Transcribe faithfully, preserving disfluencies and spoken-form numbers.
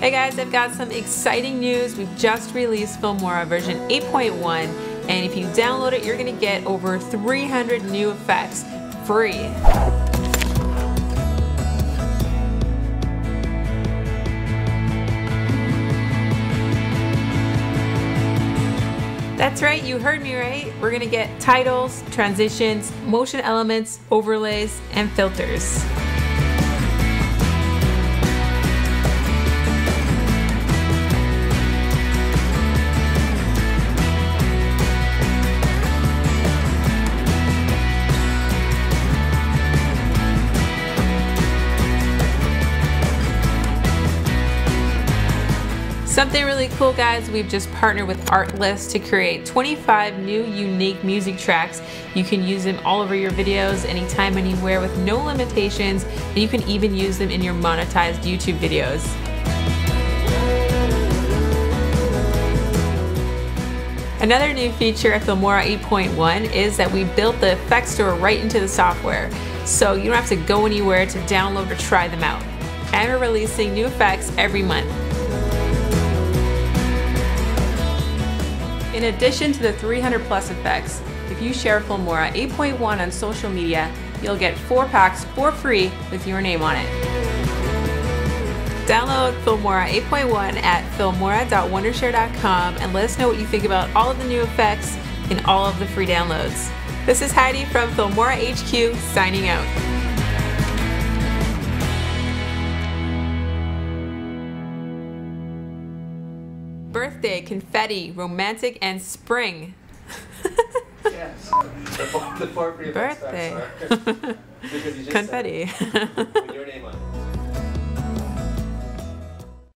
Hey guys, I've got some exciting news. We've just released Filmora version eight point one, and if you download it, you're gonna get over three hundred new effects free. That's right, you heard me right. We're gonna get titles, transitions, motion elements, overlays, and filters. Something really cool, guys, we've just partnered with Artlist to create twenty-five new unique music tracks. You can use them all over your videos, anytime, anywhere, with no limitations, and you can even use them in your monetized YouTube videos. Another new feature at Filmora eight point one is that we built the effects store right into the software, so you don't have to go anywhere to download or try them out. And we're releasing new effects every month. In addition to the three hundred plus effects, if you share Filmora eight point one on social media, you'll get four packs for free with your name on it. Download Filmora eight point one at filmora dot wondershare dot com and let us know what you think about all of the new effects and all of the free downloads. This is Heidi from Filmora H Q signing out. Birthday, confetti, romantic, and spring. Yes, the, the four birthday, because you just confetti.